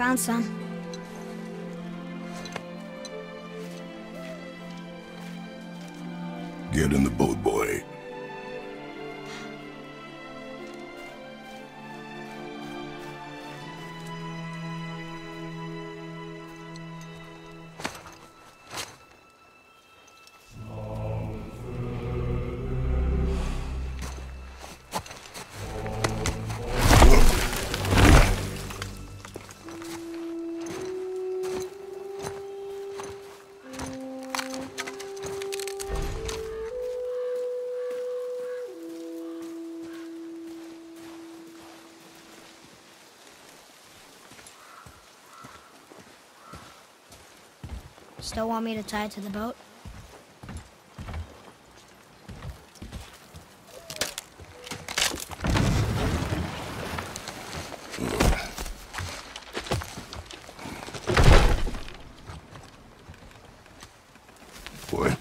Found some. Get in the boat, boy. Still want me to tie it to the boat? Boy.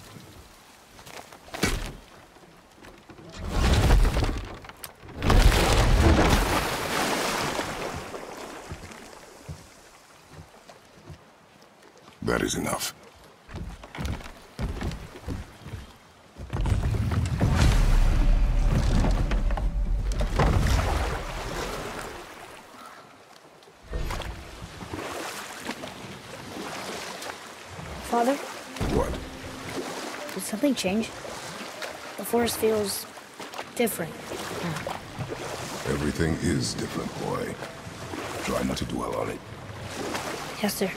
That is enough. Father? What? Did something change? The forest feels different now. Everything is different, boy. Try not to dwell on it. Yes, sir.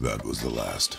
That was the last.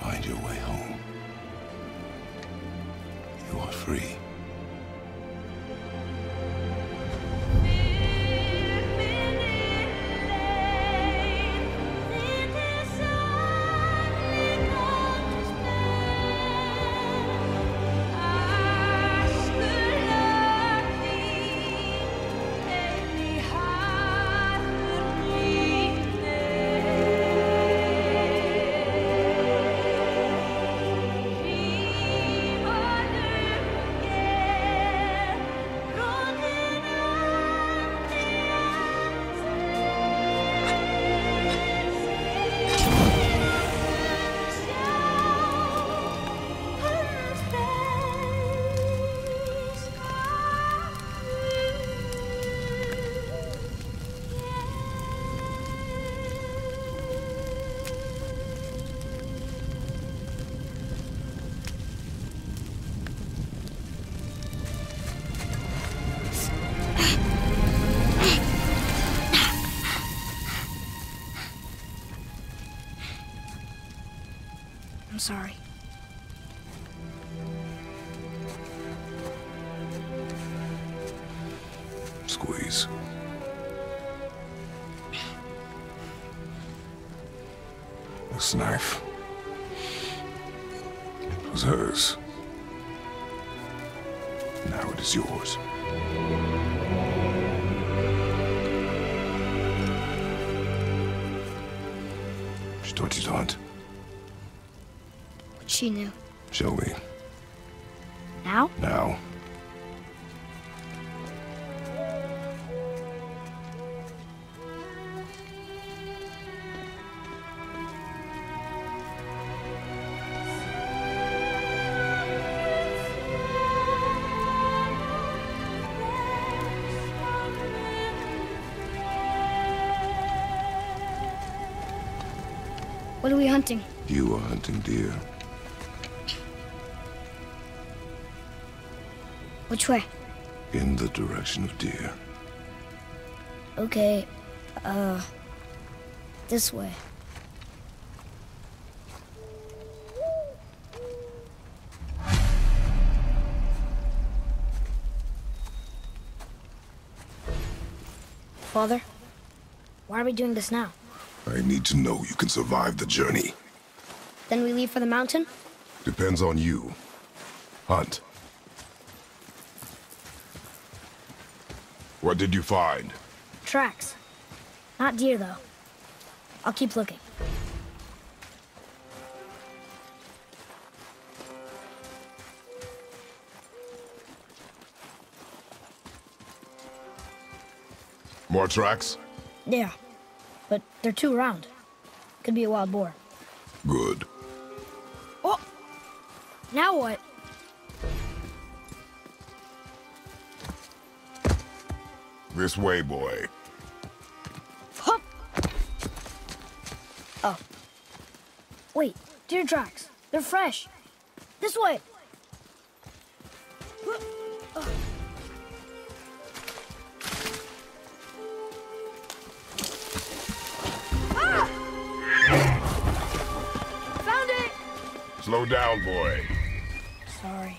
Find your way home. You are free. I'm sorry. Squeeze. This knife. It was hers. Now it is yours. She taught you to hunt. She knew. Shall we? Now? Now. What are we hunting? You are hunting deer. Which way? In the direction of deer. Okay, this way. Father, why are we doing this now? I need to know you can survive the journey. Then we leave for the mountain? Depends on you. Hunt. What did you find? Tracks. Not deer, though. I'll keep looking. More tracks? Yeah, but they're too round. Could be a wild boar. Good. Oh! Now what? This way, boy. Hup. Oh. Wait, deer tracks. They're fresh. This way. Oh. Ah! Found it! Slow down, boy. Sorry.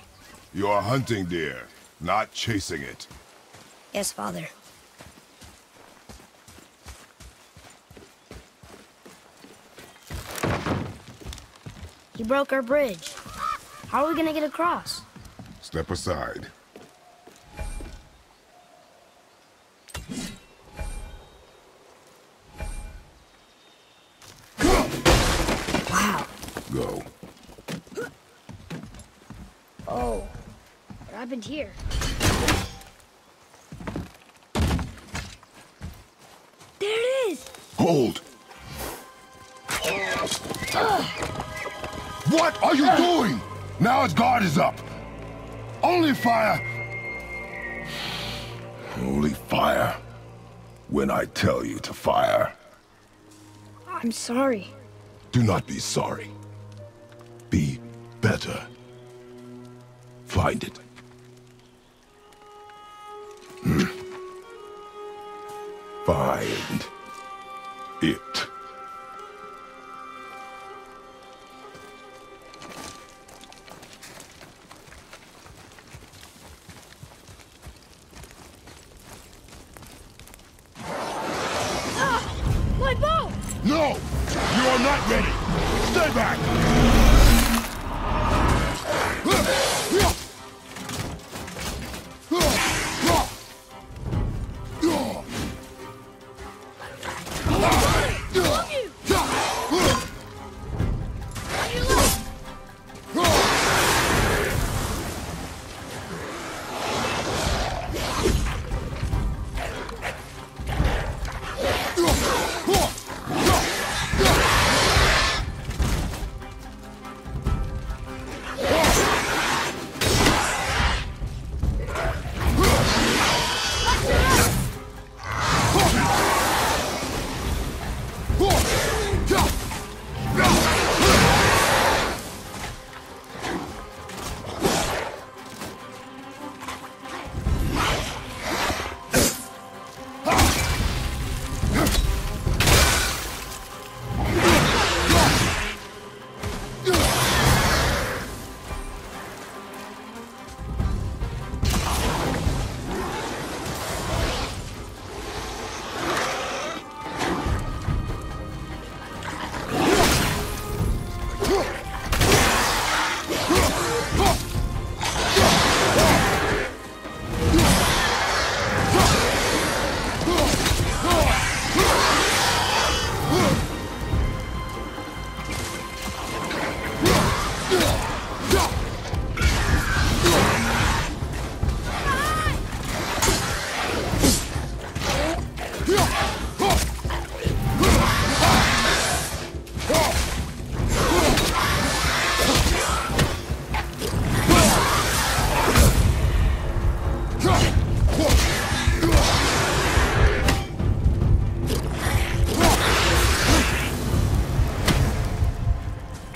You are hunting deer, not chasing it. Yes, Father. You broke our bridge. How are we gonna get across? Step aside. Wow. Go. Oh, what happened here? There it is! Hold! What are you doing? Now his guard is up. Only fire. Only fire. When I tell you to fire. I'm sorry. Do not be sorry. Be better. Find it. Find it. No! You are not ready! Stay back!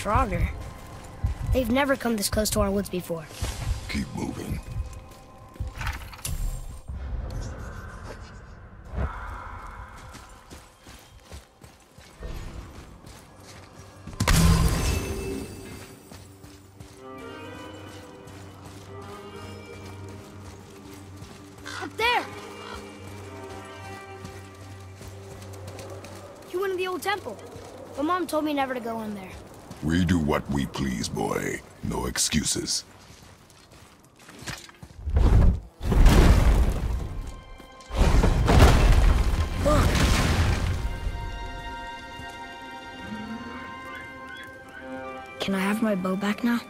Draugr. They've never come this close to our woods before. Keep moving. Up there! You went to the old temple. My mom told me never to go in there. We do what we please, boy. No excuses. Look. Can I have my bow back now?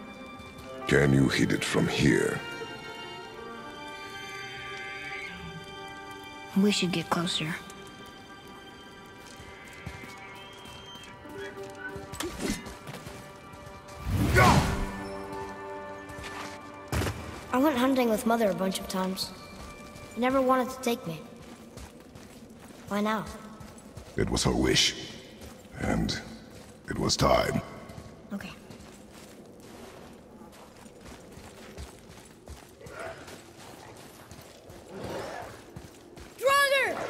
Can you hit it from here? We should get closer. I went hunting with Mother a bunch of times. She never wanted to take me. Why now? It was her wish. And it was time. Okay. Draugr!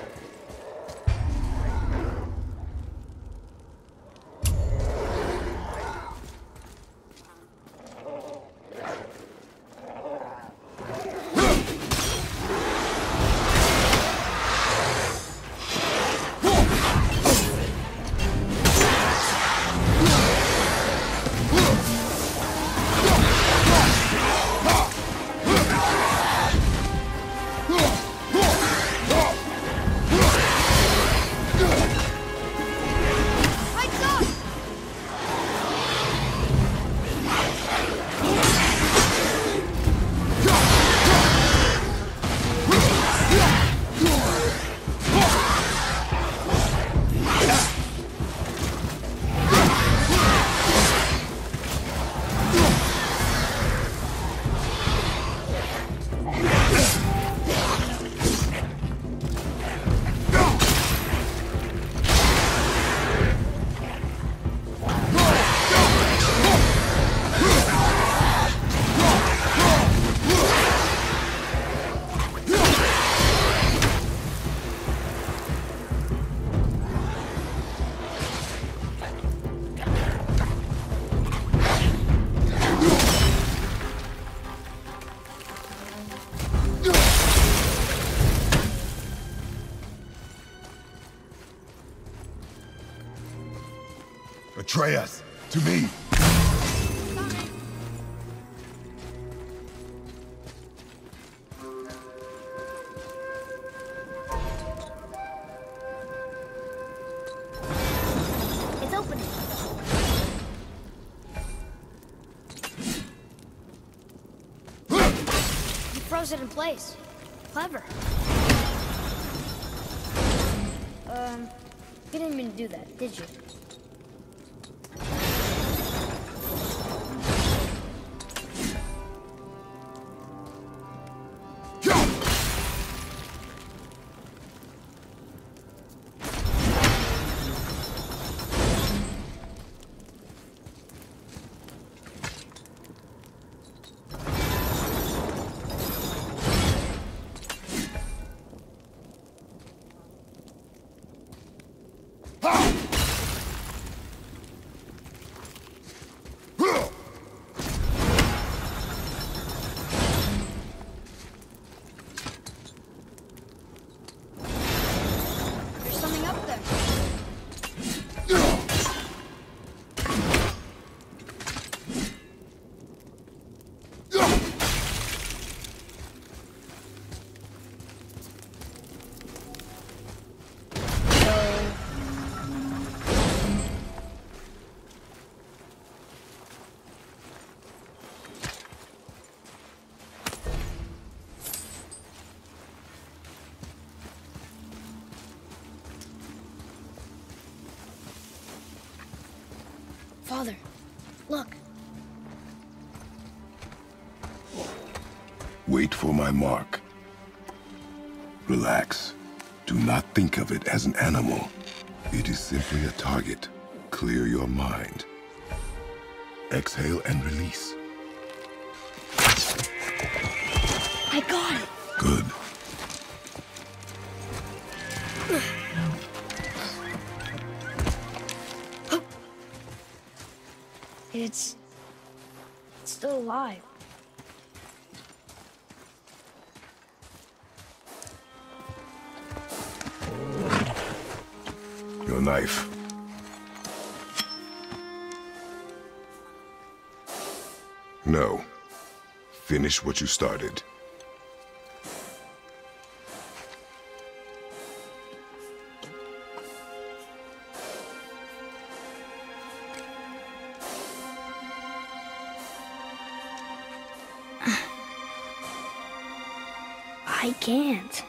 betray us. To me. It in place. Clever. You didn't even do that, did you? Father, look. Wait for my mark. Relax. Do not think of it as an animal. It is simply a target. Clear your mind. Exhale and release. I got it. Good. It's still alive. Your knife. No. Finish what you started. I can't.